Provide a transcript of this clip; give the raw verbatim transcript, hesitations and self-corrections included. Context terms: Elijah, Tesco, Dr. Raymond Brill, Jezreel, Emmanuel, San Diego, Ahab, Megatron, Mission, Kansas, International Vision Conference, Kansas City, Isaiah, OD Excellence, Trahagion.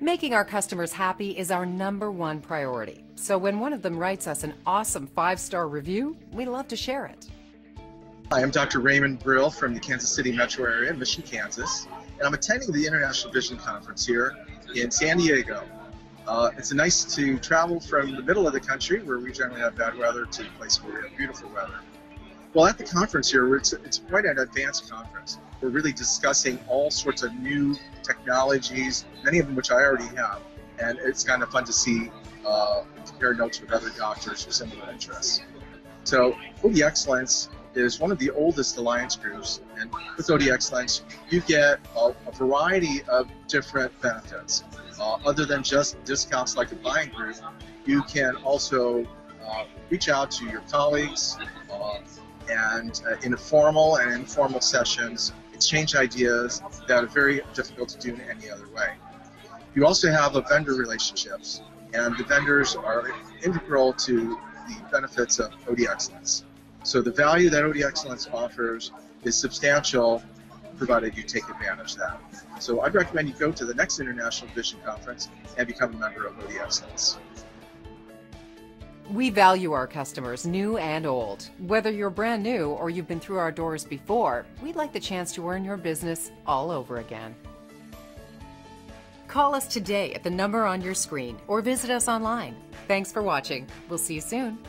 Making our customers happy is our number one priority. So when one of them writes us an awesome five-star review, we love to share it. Hi, I'm Doctor Raymond Brill from the Kansas City metro area, Mission, Kansas, and I'm attending the International Vision Conference here in San Diego. Uh, it's nice to travel from the middle of the country, where we generally have bad weather, to a place where we have beautiful weather. Well, at the conference here, it's, it's quite an advanced conference. We're really discussing all sorts of new technologies, many of them which I already have, and it's kind of fun to see uh, compare notes with other doctors with similar interests. So, O D Excellence is one of the oldest alliance groups, and with O D Excellence, you get a, a variety of different benefits. Uh, other than just discounts like a buying group, you can also uh, reach out to your colleagues uh, and uh, in formal and informal sessions, exchange ideas that are very difficult to do in any other way. You also have a vendor relationships, and the vendors are integral to the benefits of O D Excellence. So the value that O D Excellence offers is substantial, provided you take advantage of that. So I'd recommend you go to the next International Vision Conference and become a member of O D Excellence. We value our customers, new and old. Whether you're brand new or you've been through our doors before, we'd like the chance to earn your business all over again. Call us today at the number on your screen or visit us online. Thanks for watching. We'll see you soon.